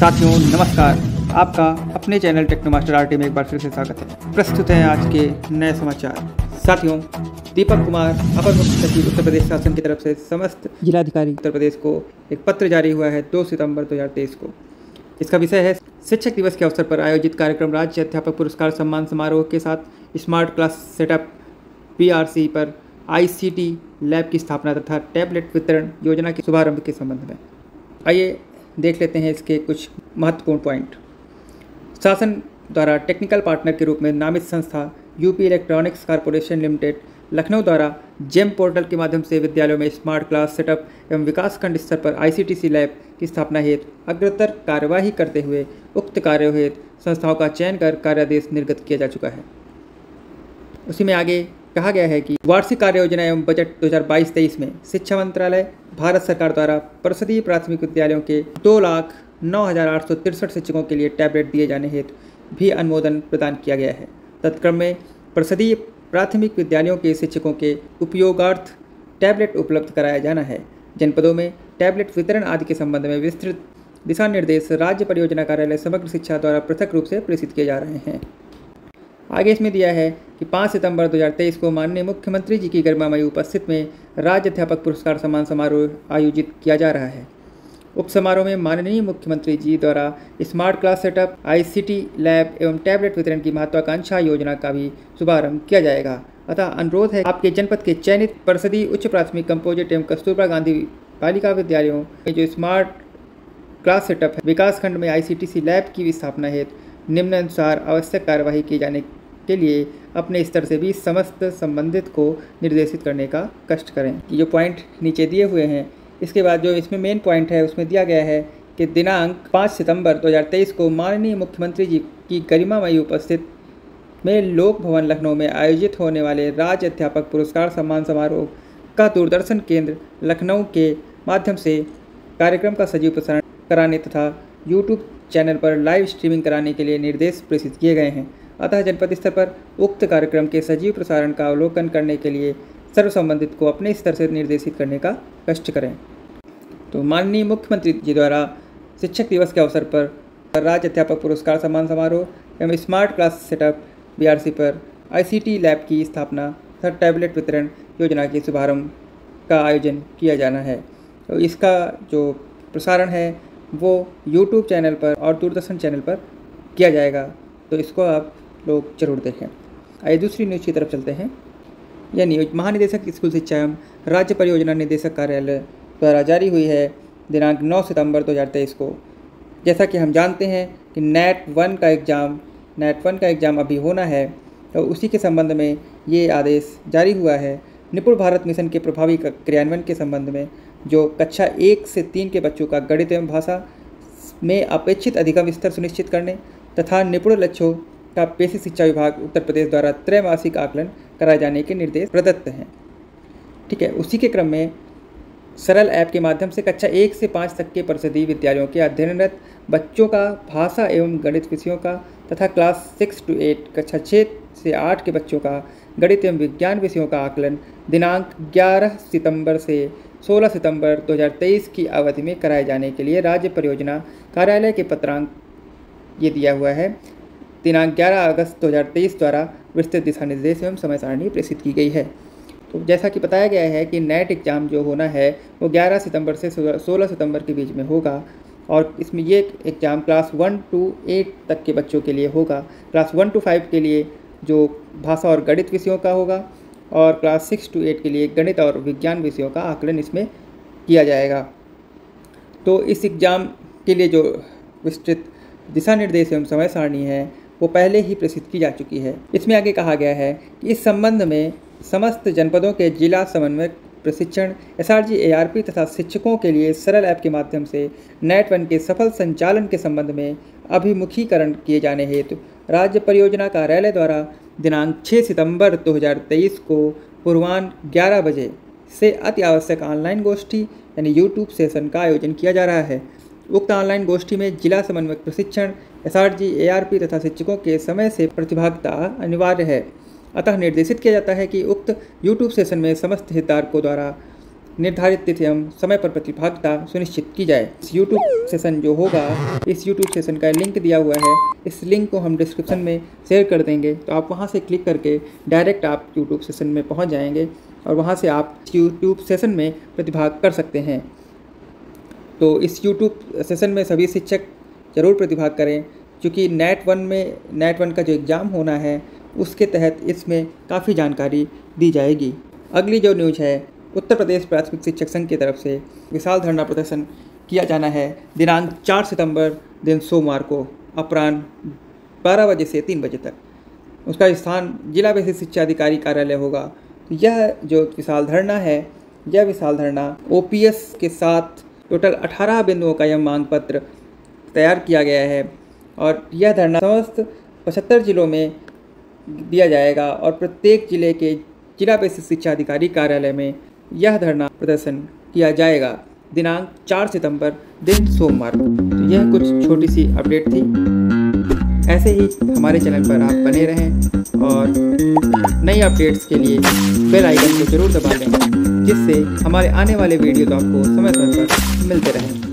साथियों नमस्कार, आपका अपने चैनल टेक्नो मास्टर आरटी में एक बार फिर से स्वागत है। प्रस्तुत है आज के नए समाचार। साथियों, दीपक कुमार अपर मुख्य सचिव उत्तर प्रदेश शासन की तरफ से समस्त जिलाधिकारी उत्तर प्रदेश को एक पत्र जारी हुआ है 2 सितंबर 2023 को। इसका विषय है शिक्षक दिवस के अवसर पर आयोजित कार्यक्रम राज्य अध्यापक पुरस्कार सम्मान समारोह के साथ स्मार्ट क्लास सेटअप बीआरसी पर आईसीटी लैब की स्थापना तथा टैबलेट वितरण योजना के शुभारंभ के संबंध में। आइए देख लेते हैं इसके कुछ महत्वपूर्ण पॉइंट। शासन द्वारा टेक्निकल पार्टनर के रूप में नामित संस्था UP electronics corporation limited Lucknow द्वारा जेम पोर्टल के माध्यम से विद्यालयों में स्मार्ट क्लास सेटअप एवं विकासखंड स्तर पर आईसीटीसी लैब की स्थापना हेतु अग्रतर कार्यवाही करते हुए उक्त कार्यों हेतु संस्थाओं का चयन कर कार्यादेश निर्गत किया जा चुका है। उसी में आगे कहा गया है कि वार्षिक कार्य योजना एवं बजट 2022-23 में शिक्षा मंत्रालय भारत सरकार द्वारा परिषदीय प्राथमिक विद्यालयों के 2,09,863 शिक्षकों के लिए टैबलेट दिए जाने हेतु भी अनुमोदन प्रदान किया गया है। तत्क्रम में परिषदीय प्राथमिक विद्यालयों के शिक्षकों के उपयोगार्थ टैबलेट उपलब्ध कराया जाना है। जनपदों में टैबलेट वितरण आदि के संबंध में विस्तृत दिशा निर्देश राज्य परियोजना कार्यालय समग्र शिक्षा द्वारा पृथक रूप से प्रेषित किए जा रहे हैं। आगे इसमें दिया है कि 5 सितंबर 2023 को माननीय मुख्यमंत्री जी की गरिमामयी उपस्थित में राज्य अध्यापक पुरस्कार सम्मान समारोह आयोजित किया जा रहा है। उप समारोह में माननीय मुख्यमंत्री जी द्वारा smart class setup ICT lab एवं टैबलेट वितरण की महत्वाकांक्षा योजना का भी शुभारंभ किया जाएगा। अतः अनुरोध है आपके जनपद के चयनित परिषदीय उच्च प्राथमिक कंपोजिट एवं कस्तूरबा गांधी बालिका विद्यालयों में जो स्मार्ट क्लास सेटअप है विकासखंड में आईसीटीसी लैब की स्थापना हेतु निम्नानुसार आवश्यक कार्यवाही किए जाने के लिए अपने स्तर से भी समस्त संबंधित को निर्देशित करने का कष्ट करें। जो पॉइंट नीचे दिए हुए हैं, इसके बाद जो इसमें मेन पॉइंट है उसमें दिया गया है कि दिनांक 5 सितंबर 2023 को माननीय मुख्यमंत्री जी की गरिमामयी उपस्थित में लोक भवन लखनऊ में आयोजित होने वाले राज्य अध्यापक पुरस्कार सम्मान समारोह का दूरदर्शन केंद्र लखनऊ के माध्यम से कार्यक्रम का सजीव प्रसारण कराने तथा यूट्यूब चैनल पर लाइव स्ट्रीमिंग कराने के लिए निर्देश प्रेषित किए गए हैं। अतः जनपद स्तर पर उक्त कार्यक्रम के सजीव प्रसारण का अवलोकन करने के लिए सर्व संबंधित को अपने स्तर से निर्देशित करने का कष्ट करें। तो माननीय मुख्यमंत्री जी द्वारा शिक्षक दिवस के अवसर पर राज्य अध्यापक पुरस्कार सम्मान समारोह एवं स्मार्ट क्लास सेटअप बीआरसी पर आईसीटी लैब की स्थापना तथा टैबलेट वितरण योजना के शुभारंभ का आयोजन किया जाना है। तो इसका जो प्रसारण है वो यूट्यूब चैनल पर और दूरदर्शन चैनल पर किया जाएगा, तो इसको आप लोग जरूर देखें। आइए दूसरी न्यूज़ की तरफ चलते हैं। यह न्यूज महानिदेशक स्कूल शिक्षा एवं राज्य परियोजना निदेशक कार्यालय द्वारा जारी हुई है दिनांक 9 सितंबर 2023 को। जैसा कि हम जानते हैं कि नेट वन का एग्ज़ाम अभी होना है, तो उसी के संबंध में ये आदेश जारी हुआ है। निपुण भारत मिशन के प्रभावी क्रियान्वयन के संबंध में जो कक्षा 1 से 3 के बच्चों का गणित एवं भाषा में अपेक्षित अधिगम स्तर सुनिश्चित करने तथा निपुण लक्ष्यों का पेशे शिक्षा विभाग उत्तर प्रदेश द्वारा त्रैमासिक आकलन कराए जाने के निर्देश प्रदत्त हैं। ठीक है, उसी के क्रम में सरल ऐप के माध्यम से कक्षा 1 से 5 तक के परिषदीय विद्यालयों के अध्ययनरत बच्चों का भाषा एवं गणित विषयों का तथा क्लास 6 से 8 कक्षा 6 से 8 के बच्चों का गणित एवं विज्ञान विषयों का आकलन दिनांक 11 सितंबर से 16 सितंबर 2023 की अवधि में कराए जाने के लिए राज्य परियोजना कार्यालय के पत्रांक ये दिया हुआ है दिनांक 11 अगस्त 2023 द्वारा विस्तृत दिशा निर्देश एवं समय सारणी प्रेषित की गई है। तो जैसा कि बताया गया है कि नेट एग्ज़ाम जो होना है वो 11 सितंबर से 16 सितंबर के बीच में होगा और इसमें ये एग्ज़ाम क्लास 1 से 8 तक के बच्चों के लिए होगा। क्लास 1 से 5 के लिए जो भाषा और गणित विषयों का होगा और क्लास 6 से 8 के लिए गणित और विज्ञान विषयों का आकलन इसमें किया जाएगा। तो इस एग्ज़ाम के लिए जो विस्तृत दिशा निर्देश एवं समय सारणी है वो पहले ही प्रेषित की जा चुकी है। इसमें आगे कहा गया है कि इस संबंध में समस्त जनपदों के जिला समन्वयक प्रशिक्षण एसआरजी एआरपी तथा शिक्षकों के लिए सरल ऐप के माध्यम से नेट वन के सफल संचालन के संबंध में अभिमुखीकरण किए जाने हेतु राज्य परियोजना कार्यालय द्वारा दिनांक 6 सितंबर 2023 को पूर्वान्ह 11 बजे से अति आवश्यक ऑनलाइन गोष्ठी यानी यूट्यूब सेशन का आयोजन किया जा रहा है। उक्त ऑनलाइन गोष्ठी में जिला समन्वयक प्रशिक्षण एसआरजी एआरपी तथा शिक्षकों के समय से प्रतिभागिता अनिवार्य है। अतः निर्देशित किया जाता है कि उक्त यूट्यूब सेशन में समस्त हितधारकों द्वारा निर्धारित तिथि एवं समय पर प्रतिभागिता सुनिश्चित की जाए। इस यूट्यूब सेशन जो होगा, इस यूट्यूब सेशन का लिंक दिया हुआ है, इस लिंक को हम डिस्क्रिप्शन में शेयर कर देंगे, तो आप वहां से क्लिक करके डायरेक्ट आप यूट्यूब सेशन में पहुंच जाएंगे और वहां से आप यूट्यूब सेशन में प्रतिभाग कर सकते हैं। तो इस यूट्यूब सेशन में सभी शिक्षक ज़रूर प्रतिभाग करें, क्योंकि नेट वन का जो एग्ज़ाम होना है उसके तहत इसमें काफ़ी जानकारी दी जाएगी। अगली जो न्यूज़ है, उत्तर प्रदेश प्राथमिक शिक्षक संघ की तरफ से विशाल धरना प्रदर्शन किया जाना है दिनांक 4 सितंबर दिन सोमवार को अपराह्न 12 बजे से 3 बजे तक। उसका स्थान जिला विशेष शिक्षा अधिकारी कार्यालय होगा। तो यह जो विशाल धरना है, यह विशाल धरना ओपीएस के साथ टोटल 18 बिंदुओं का यह मांग पत्र तैयार किया गया है और यह धरना समस्त 75 जिलों में दिया जाएगा और प्रत्येक जिले के जिला विशेष शिक्षा अधिकारी कार्यालय में यह धरना प्रदर्शन किया जाएगा दिनांक 4 सितंबर दिन सोमवार को। तो यह कुछ छोटी सी अपडेट थी। ऐसे ही हमारे चैनल पर आप बने रहें और नई अपडेट्स के लिए बेल आइकन को जरूर दबा लें, जिससे हमारे आने वाले वीडियोस आपको समय समय पर मिलते रहें।